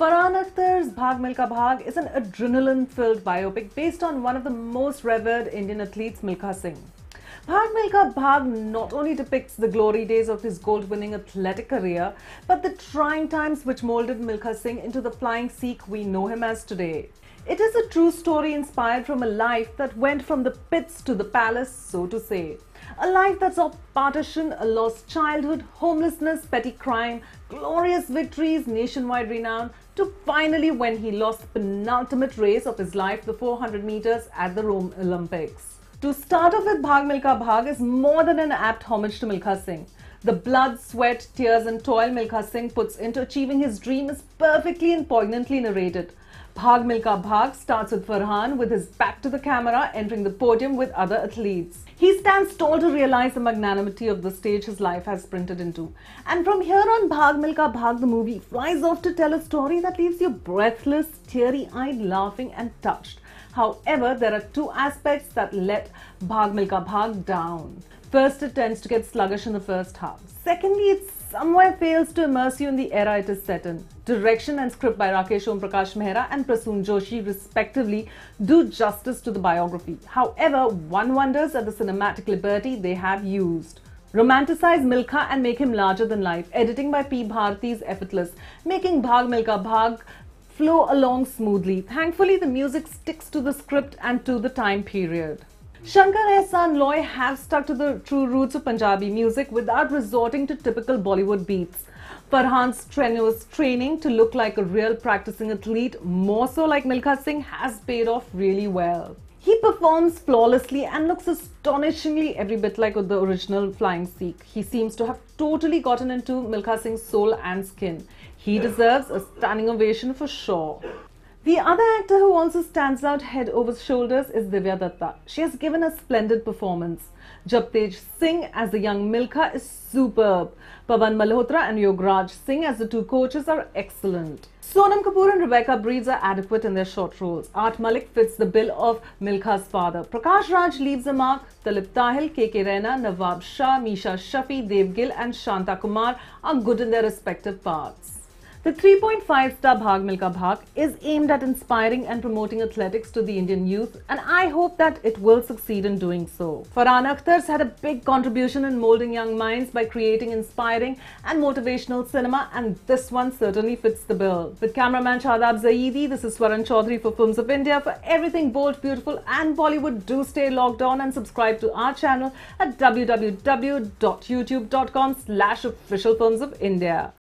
Farhan Akhtar's Bhaag Milkha Bhaag is an adrenaline-filled biopic based on one of the most revered Indian athletes, Milkha Singh. Bhaag Milkha Bhaag not only depicts the glory days of his gold-winning athletic career, but the trying times which molded Milkha Singh into the flying Sikh we know him as today. It is a true story inspired from a life that went from the pits to the palace, so to say. A life that saw partition, a lost childhood, homelessness, petty crime, glorious victories, nationwide renown, to finally when he lost the penultimate race of his life, the 400 meters at the Rome Olympics. To start off with, Bhaag Milkha Bhaag is more than an apt homage to Milkha Singh. The blood, sweat, tears and toil Milkha Singh puts into achieving his dream is perfectly and poignantly narrated. Bhaag Milkha Bhaag starts with Farhan with his back to the camera entering the podium with other athletes. He stands tall to realize the magnanimity of the stage his life has sprinted into. And from here on, Bhaag Milkha Bhaag the movie flies off to tell a story that leaves you breathless, teary-eyed, laughing and touched. However, there are two aspects that let Bhaag Milkha Bhaag down. First, it tends to get sluggish in the first half. Secondly, it somewhere fails to immerse you in the era it is set in. Direction and script by Rakesh Om Prakash Mehra and Prasun Joshi respectively do justice to the biography. However, one wonders at the cinematic liberty they have used. Romanticize Milkha and make him larger than life. Editing by P. Bharti is effortless, making Bhaag Milkha Bhaag flow along smoothly. Thankfully, the music sticks to the script and to the time period. Shankar Ehsaan Loy have stuck to the true roots of Punjabi music without resorting to typical Bollywood beats. Farhan's strenuous training to look like a real practicing athlete, more so like Milkha Singh, has paid off really well. He performs flawlessly and looks astonishingly every bit like the original flying Sikh. He seems to have totally gotten into Milkha Singh's soul and skin. He deserves a standing ovation for sure. The other actor who also stands out head over shoulders is Divya Dutta. She has given a splendid performance. Jabtej Singh as the young Milkha is superb. Pavan Malhotra and Yograj Singh as the two coaches are excellent. Sonam Kapoor and Rebecca Breeds are adequate in their short roles. Art Malik fits the bill of Milkha's father. Prakash Raj leaves a mark. Talib Tahil, KK Raina, Nawab Shah, Misha Shafi, Dev Gil and Shanta Kumar are good in their respective parts. The 3.5-star Bhaag Milkha Bhaag is aimed at inspiring and promoting athletics to the Indian youth, and I hope that it will succeed in doing so. Farhan Akhtar's had a big contribution in moulding young minds by creating inspiring and motivational cinema, and this one certainly fits the bill. With cameraman Shadab Zaidi, this is Swaran Chaudhary for Films of India. For everything bold, beautiful and Bollywood, do stay logged on and subscribe to our channel at www.youtube.com/officialfilmsofindia.